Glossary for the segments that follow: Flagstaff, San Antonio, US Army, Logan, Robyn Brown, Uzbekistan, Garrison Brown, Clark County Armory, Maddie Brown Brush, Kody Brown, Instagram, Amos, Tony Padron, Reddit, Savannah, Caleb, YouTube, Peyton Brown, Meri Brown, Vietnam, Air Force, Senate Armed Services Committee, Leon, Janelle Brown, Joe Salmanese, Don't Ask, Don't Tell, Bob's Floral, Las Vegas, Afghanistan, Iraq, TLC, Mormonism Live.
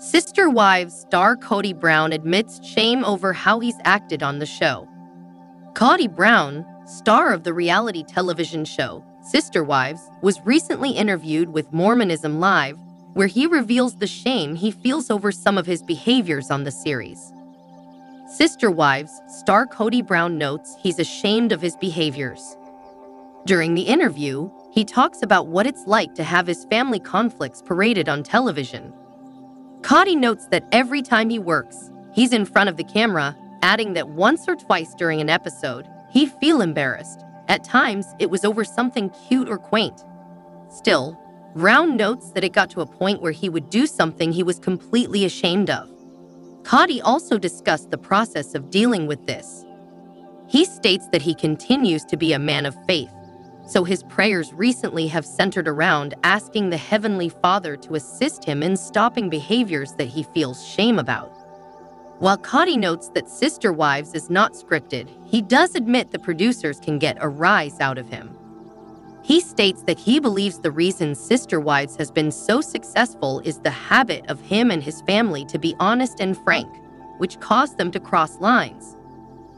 Sister Wives star Kody Brown admits shame over how he's acted on the show. Kody Brown, star of the reality television show Sister Wives, was recently interviewed with Mormonism Live, where he reveals the shame he feels over some of his behaviors on the series. Sister Wives star Kody Brown notes he's ashamed of his behaviors. During the interview, he talks about what it's like to have his family conflicts paraded on television. Kody notes that every time he works, he's in front of the camera, adding that once or twice during an episode, he'd feel embarrassed. At times, it was over something cute or quaint. Still, Brown notes that it got to a point where he would do something he was completely ashamed of. Kody also discussed the process of dealing with this. He states that he continues to be a man of faith, so his prayers recently have centered around asking the Heavenly Father to assist him in stopping behaviors that he feels shame about. While Kody notes that Sister Wives is not scripted, he does admit the producers can get a rise out of him. He states that he believes the reason Sister Wives has been so successful is the habit of him and his family to be honest and frank, which caused them to cross lines.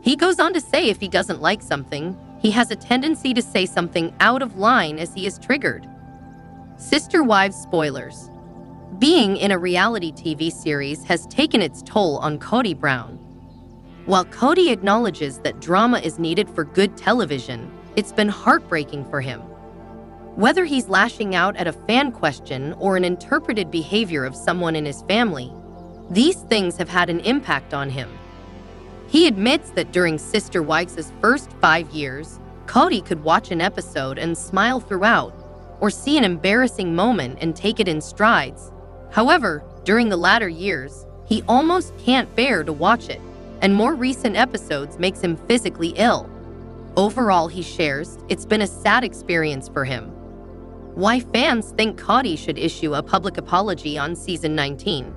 He goes on to say if he doesn't like something, he has a tendency to say something out of line as he is triggered. Sister Wives spoilers. Being in a reality TV series has taken its toll on Kody Brown. While Kody acknowledges that drama is needed for good television, it's been heartbreaking for him. Whether he's lashing out at a fan question or an interpreted behavior of someone in his family, these things have had an impact on him. He admits that during Sister Wives' first 5 years, Kody could watch an episode and smile throughout, or see an embarrassing moment and take it in strides. However, during the latter years, he almost can't bear to watch it, and more recent episodes makes him physically ill. Overall, he shares, it's been a sad experience for him. Why fans think Kody should issue a public apology on season 19.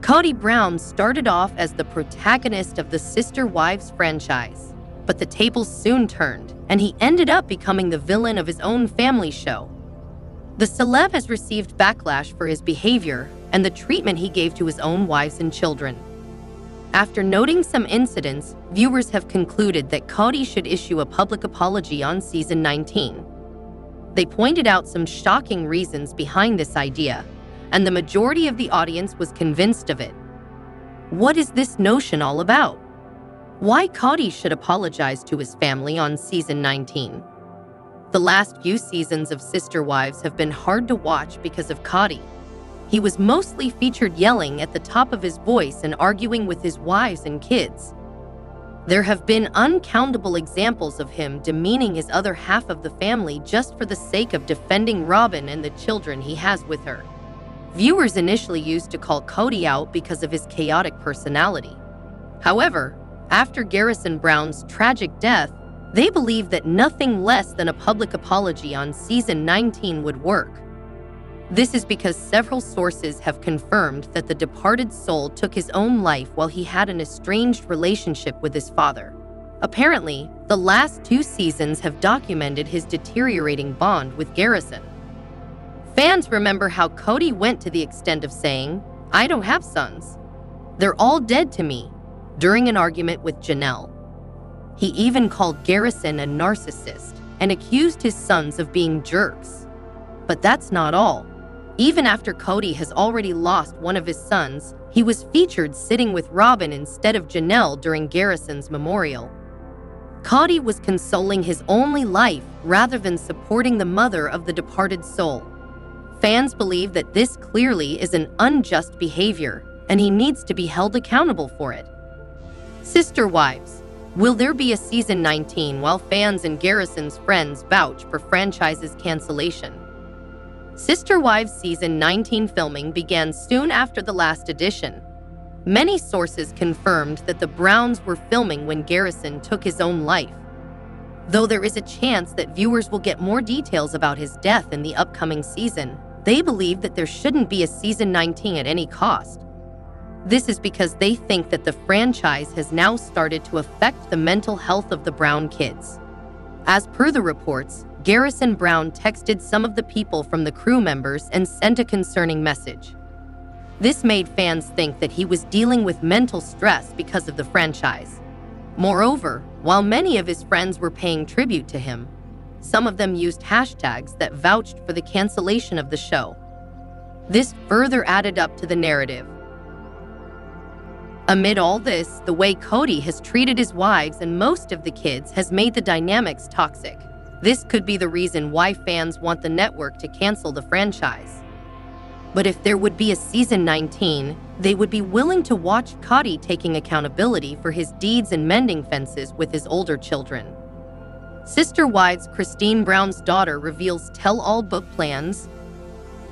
Kody Brown started off as the protagonist of the Sister Wives franchise, but the tables soon turned, and he ended up becoming the villain of his own family show. The celeb has received backlash for his behavior and the treatment he gave to his own wives and children. After noting some incidents, viewers have concluded that Kody should issue a public apology on season 19. They pointed out some shocking reasons behind this idea, and the majority of the audience was convinced of it. What is this notion all about? Why Kody should apologize to his family on season 19? The last few seasons of Sister Wives have been hard to watch because of Kody. He was mostly featured yelling at the top of his voice and arguing with his wives and kids. There have been uncountable examples of him demeaning his other half of the family just for the sake of defending Robyn and the children he has with her. Viewers initially used to call Kody out because of his chaotic personality. However, after Garrison Brown's tragic death, they believe that nothing less than a public apology on season 19 would work. This is because several sources have confirmed that the departed soul took his own life while he had an estranged relationship with his father. Apparently, the last 2 seasons have documented his deteriorating bond with Garrison. Fans remember how Kody went to the extent of saying, "I don't have sons. They're all dead to me," during an argument with Janelle. He even called Garrison a narcissist and accused his sons of being jerks. But that's not all. Even after Kody has already lost one of his sons, he was featured sitting with Robyn instead of Janelle during Garrison's memorial. Kody was consoling his only life rather than supporting the mother of the departed soul. Fans believe that this clearly is an unjust behavior, and he needs to be held accountable for it. Sister Wives. Will there be a season 19 while fans and Garrison's friends vouch for franchise's cancellation? Sister Wives season 19 filming began soon after the last edition. Many sources confirmed that the Browns were filming when Garrison took his own life, though there is a chance that viewers will get more details about his death in the upcoming season. They believe that there shouldn't be a season 19 at any cost. This is because they think that the franchise has now started to affect the mental health of the Brown kids. As per the reports, Garrison Brown texted some of the people from the crew members and sent a concerning message. This made fans think that he was dealing with mental stress because of the franchise. Moreover, while many of his friends were paying tribute to him, some of them used hashtags that vouched for the cancellation of the show. This further added up to the narrative. Amid all this, the way Kody has treated his wives and most of the kids has made the dynamics toxic. This could be the reason why fans want the network to cancel the franchise. But if there would be a season 19, they would be willing to watch Kody taking accountability for his deeds and mending fences with his older children. Sister Wives Christine Brown's daughter reveals tell-all book plans.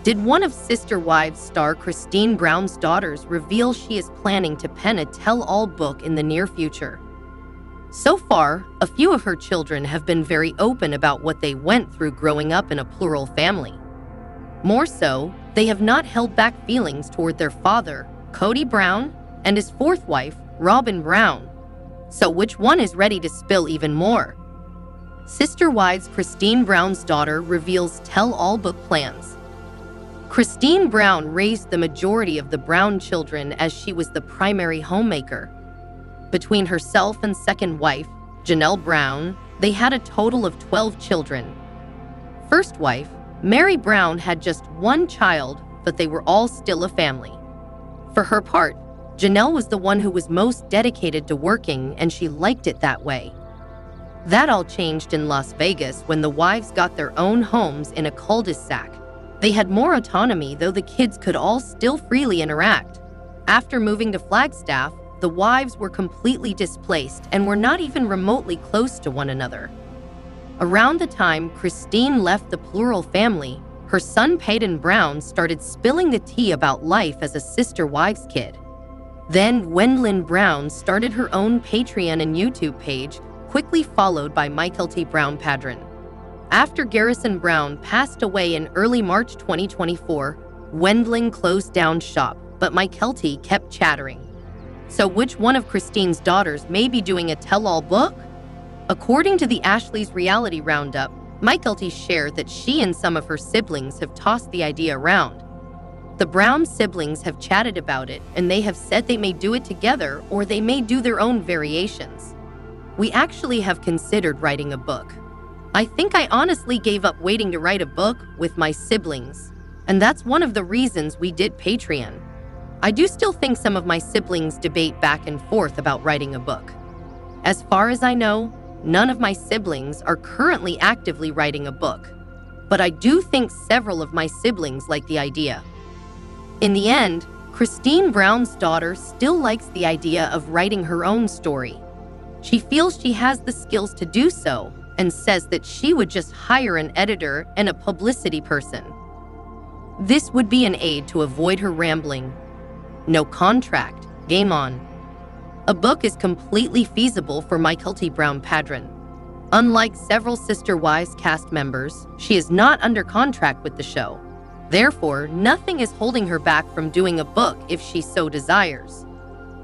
Did one of Sister Wives star Christine Brown's daughters reveal she is planning to pen a tell-all book in the near future? So far, a few of her children have been very open about what they went through growing up in a plural family. More so, they have not held back feelings toward their father, Kody Brown, and his fourth wife, Robyn Brown. So which one is ready to spill even more? Sister Wives Christine Brown's daughter reveals tell-all book plans. Christine Brown raised the majority of the Brown children as she was the primary homemaker. Between herself and second wife, Janelle Brown, they had a total of 12 children. First wife, Meri Brown, had just one child, but they were all still a family. For her part, Janelle was the one who was most dedicated to working, and she liked it that way. That all changed in Las Vegas when the wives got their own homes in a cul-de-sac. They had more autonomy, though the kids could all still freely interact. After moving to Flagstaff, the wives were completely displaced and were not even remotely close to one another. Around the time Christine left the plural family, her son Peyton Brown started spilling the tea about life as a sister wives kid. Then Wendlyn Brown started her own Patreon and YouTube page, quickly followed by Mykelti Brown Padron. After Garrison Brown passed away in early March 2024, Wendlyn closed down shop, but Mykelti kept chattering. So which one of Christine's daughters may be doing a tell-all book? According to the Ashley's Reality Roundup, Mykelti shared that she and some of her siblings have tossed the idea around. The Brown siblings have chatted about it, and they have said they may do it together or they may do their own variations. We actually have considered writing a book. I think I honestly gave up waiting to write a book with my siblings, and that's one of the reasons we did Patreon. I do still think some of my siblings debate back and forth about writing a book. As far as I know, none of my siblings are currently actively writing a book, but I do think several of my siblings like the idea. In the end, Christine Brown's daughter still likes the idea of writing her own story. She feels she has the skills to do so and says that she would just hire an editor and a publicity person. This would be an aid to avoid her rambling. No contract, game on. A book is completely feasible for Mykelti Brown Padron. Unlike several Sister Wives cast members, she is not under contract with the show. Therefore, nothing is holding her back from doing a book if she so desires.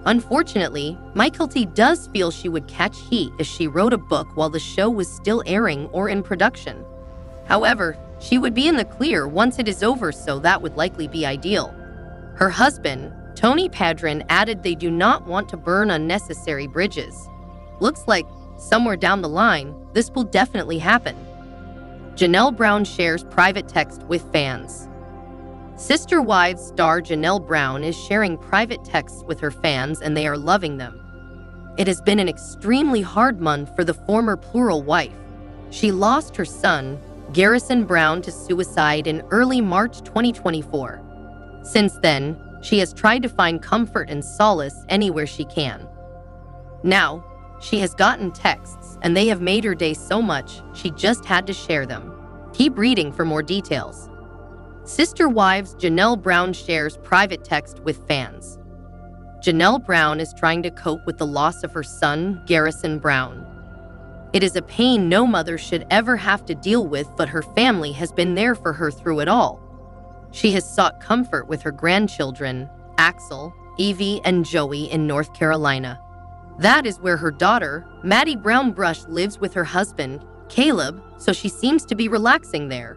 Unfortunately, Mykelti does feel she would catch heat if she wrote a book while the show was still airing or in production. However, she would be in the clear once it is over, so that would likely be ideal. Her husband, Tony Padron, added they do not want to burn unnecessary bridges. Looks like, somewhere down the line, this will definitely happen. Janelle Brown shares private text with fans. Sister Wives star Janelle Brown is sharing private texts with her fans, and they are loving them. It has been an extremely hard month for the former plural wife. She lost her son, Garrison Brown, to suicide in early March 2024. Since then, she has tried to find comfort and solace anywhere she can. Now, she has gotten texts, and they have made her day so much, she just had to share them. Keep reading for more details. Sister Wives Janelle Brown shares private text with fans. Janelle Brown is trying to cope with the loss of her son, Garrison Brown. It is a pain no mother should ever have to deal with, but her family has been there for her through it all. She has sought comfort with her grandchildren, Axel, Evie, and Joey, in North Carolina. That is where her daughter, Maddie Brown Brush, lives with her husband, Caleb, so she seems to be relaxing there.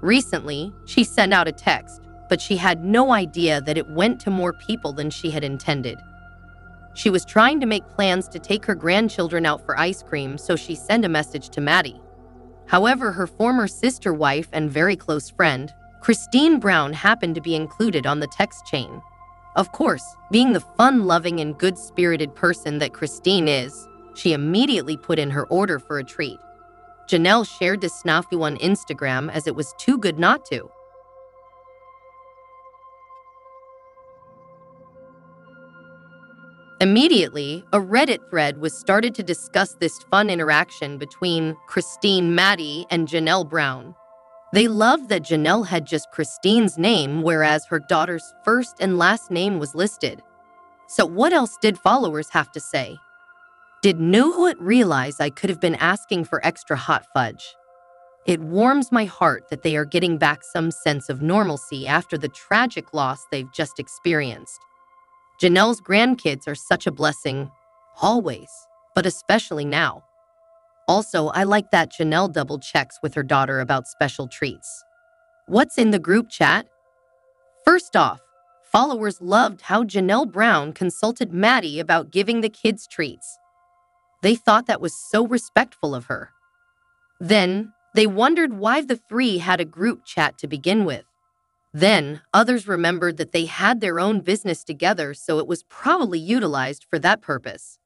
Recently, she sent out a text, but she had no idea that it went to more people than she had intended. She was trying to make plans to take her grandchildren out for ice cream, so she sent a message to Maddie. However, her former sister wife and very close friend, Christine Brown, happened to be included on the text chain. Of course, being the fun-loving and good-spirited person that Christine is, she immediately put in her order for a treat. Janelle shared the snafu on Instagram as it was too good not to. Immediately, a Reddit thread was started to discuss this fun interaction between Christine, Maddie, and Janelle Brown. They loved that Janelle had just Christine's name, whereas her daughter's first and last name was listed. So what else did followers have to say? Did Nuhut realize I could have been asking for extra hot fudge? It warms my heart that they are getting back some sense of normalcy after the tragic loss they've just experienced. Janelle's grandkids are such a blessing, always, but especially now. Also, I like that Janelle double checks with her daughter about special treats. What's in the group chat? First off, followers loved how Janelle Brown consulted Maddie about giving the kids treats. They thought that was so respectful of her. Then, they wondered why the three had a group chat to begin with. Then, others remembered that they had their own business together, so it was probably utilized for that purpose.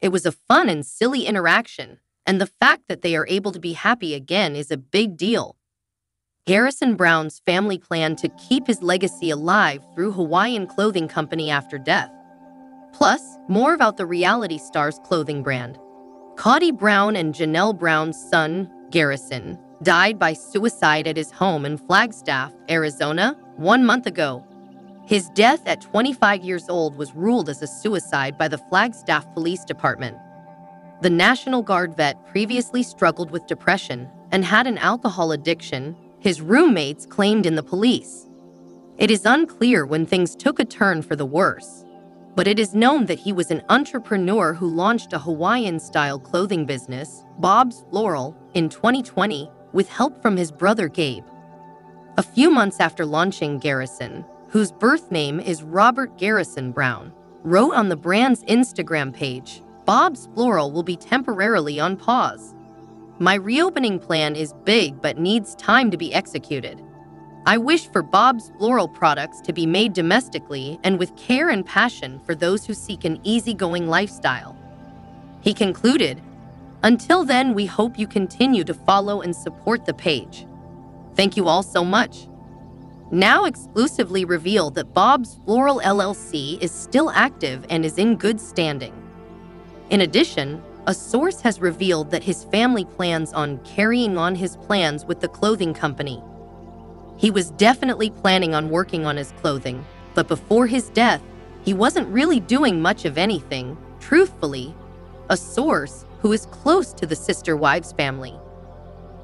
It was a fun and silly interaction, and the fact that they are able to be happy again is a big deal. Garrison Brown's family planned to keep his legacy alive through Hawaiian Clothing Company after death. Plus, more about the reality star's clothing brand. Kody Brown and Janelle Brown's son, Garrison, died by suicide at his home in Flagstaff, Arizona, 1 month ago. His death at 25 years old was ruled as a suicide by the Flagstaff Police Department. The National Guard vet previously struggled with depression and had an alcohol addiction, his roommates claimed in the police. It is unclear when things took a turn for the worse, but it is known that he was an entrepreneur who launched a Hawaiian-style clothing business, Bob's Floral, in 2020, with help from his brother Gabe. A few months after launching, Garrison, whose birth name is Robert Garrison Brown, wrote on the brand's Instagram page, "Bob's Floral will be temporarily on pause. My reopening plan is big but needs time to be executed. I wish for Bob's Floral products to be made domestically and with care and passion for those who seek an easygoing lifestyle." He concluded, "Until then, we hope you continue to follow and support the page. Thank you all so much." Now exclusively revealed that Bob's Floral LLC is still active and is in good standing. In addition, a source has revealed that his family plans on carrying on his plans with the clothing company. He was definitely planning on working on his clothing, but before his death, he wasn't really doing much of anything, truthfully. A source who is close to the Sister Wives family.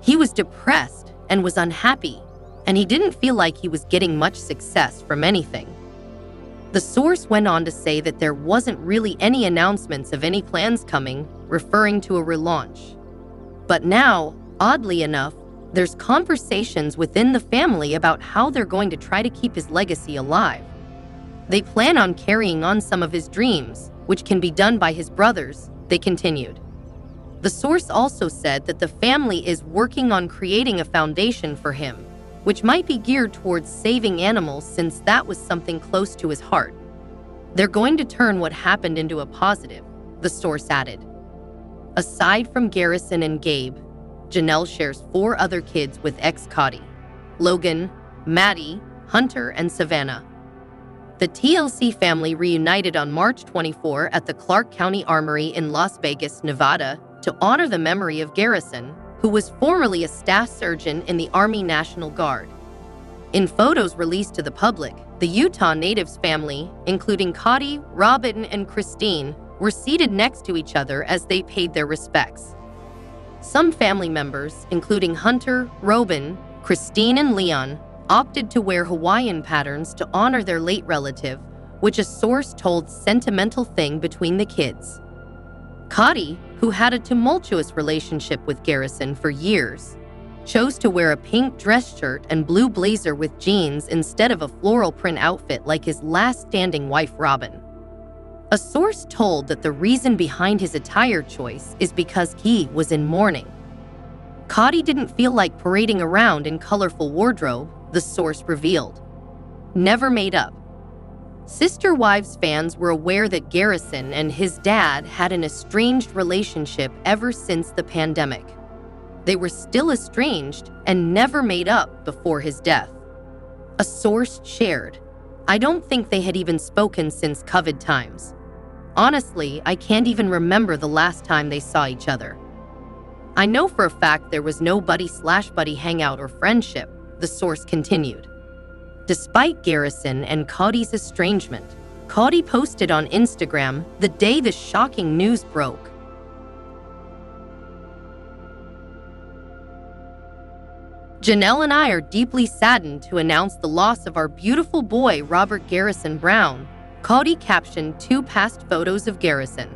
He was depressed and was unhappy, and he didn't feel like he was getting much success from anything. The source went on to say that there wasn't really any announcements of any plans coming, referring to a relaunch. But now, oddly enough, there's conversations within the family about how they're going to try to keep his legacy alive. They plan on carrying on some of his dreams, which can be done by his brothers, they continued. The source also said that the family is working on creating a foundation for him, which might be geared towards saving animals since that was something close to his heart. They're going to turn what happened into a positive, the source added. Aside from Garrison and Gabe, Janelle shares 4 other kids with ex-Kody, Logan, Maddie, Hunter, and Savannah. The TLC family reunited on March 24 at the Clark County Armory in Las Vegas, Nevada, to honor the memory of Garrison, who was formerly a staff surgeon in the Army National Guard. In photos released to the public, the Utah native's family, including Kody, Robyn, and Christine, were seated next to each other as they paid their respects. Some family members, including Hunter, Robyn, Christine, and Leon, opted to wear Hawaiian patterns to honor their late relative, which a source told Sentimental Thing between the kids. Kody, who had a tumultuous relationship with Garrison for years, chose to wear a pink dress shirt and blue blazer with jeans instead of a floral print outfit like his last standing wife, Robyn. A source told that the reason behind his attire choice is because he was in mourning. Kody didn't feel like parading around in colorful wardrobe, the source revealed. Never made up. Sister Wives fans were aware that Garrison and his dad had an estranged relationship ever since the pandemic. They were still estranged and never made up before his death. A source shared, "I don't think they had even spoken since COVID times. Honestly, I can't even remember the last time they saw each other. I know for a fact there was no buddy/buddy hangout or friendship," the source continued. Despite Garrison and Kody's estrangement, Kody posted on Instagram the day the shocking news broke. "Janelle and I are deeply saddened to announce the loss of our beautiful boy, Robert Garrison Brown," Kody captioned two past photos of Garrison.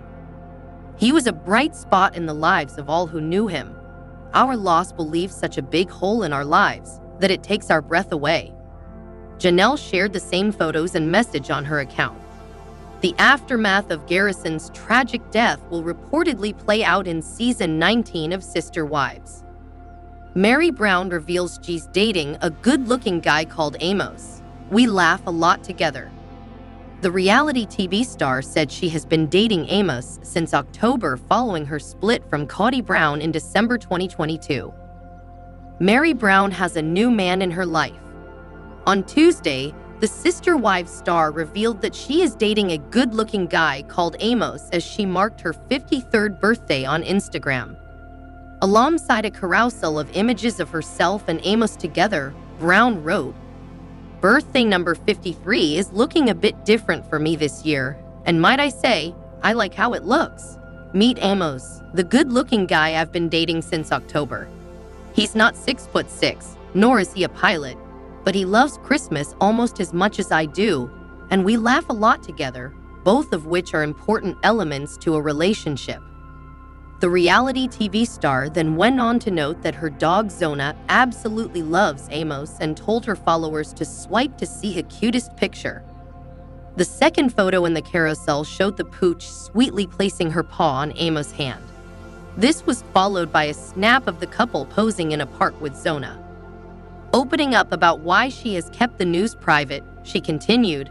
"He was a bright spot in the lives of all who knew him. Our loss will leave such a big hole in our lives that it takes our breath away." Janelle shared the same photos and message on her account. The aftermath of Garrison's tragic death will reportedly play out in season 19 of Sister Wives. Meri Brown reveals she's dating a good-looking guy called Amos. "We laugh a lot together." The reality TV star said she has been dating Amos since October following her split from Kody Brown in December 2022. Meri Brown has a new man in her life. On Tuesday, the Sister Wives star revealed that she is dating a good-looking guy called Amos as she marked her 53rd birthday on Instagram. Alongside a carousel of images of herself and Amos together, Brown wrote, "Birthday number 53 is looking a bit different for me this year, and might I say, I like how it looks. Meet Amos, the good-looking guy I've been dating since October. He's not 6'6", nor is he a pilot, but he loves Christmas almost as much as I do, and we laugh a lot together," both of which are important elements to a relationship. The reality TV star then went on to note that her dog Zona absolutely loves Amos and told her followers to swipe to see his cutest picture. The second photo in the carousel showed the pooch sweetly placing her paw on Amos' hand. This was followed by a snap of the couple posing in a park with Zona. Opening up about why she has kept the news private, she continued,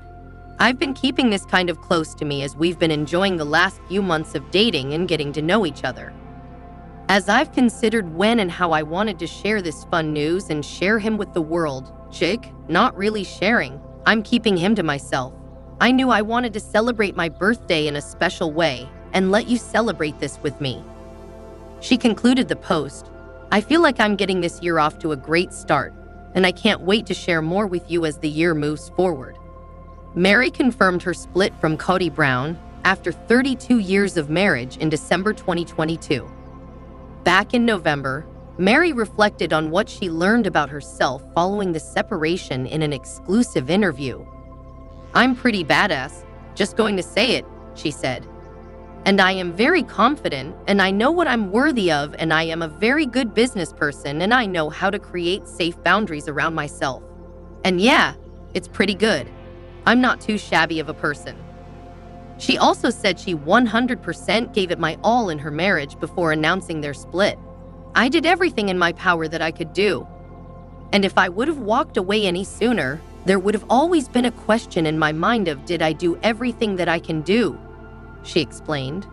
"I've been keeping this kind of close to me as we've been enjoying the last few months of dating and getting to know each other. As I've considered when and how I wanted to share this fun news and share him with the world, Jake, not really sharing, I'm keeping him to myself. I knew I wanted to celebrate my birthday in a special way and let you celebrate this with me." She concluded the post, "I feel like I'm getting this year off to a great start, and I can't wait to share more with you as the year moves forward." Meri confirmed her split from Kody Brown after 32 years of marriage in December 2022. Back in November, Meri reflected on what she learned about herself following the separation in an exclusive interview. "I'm pretty badass, just going to say it," she said. "And I am very confident, and I know what I'm worthy of, and I am a very good business person, and I know how to create safe boundaries around myself. And yeah, it's pretty good. I'm not too shabby of a person." She also said she 100% gave it my all in her marriage before announcing their split. "I did everything in my power that I could do. And if I would have walked away any sooner, there would have always been a question in my mind of did I do everything that I can do," she explained.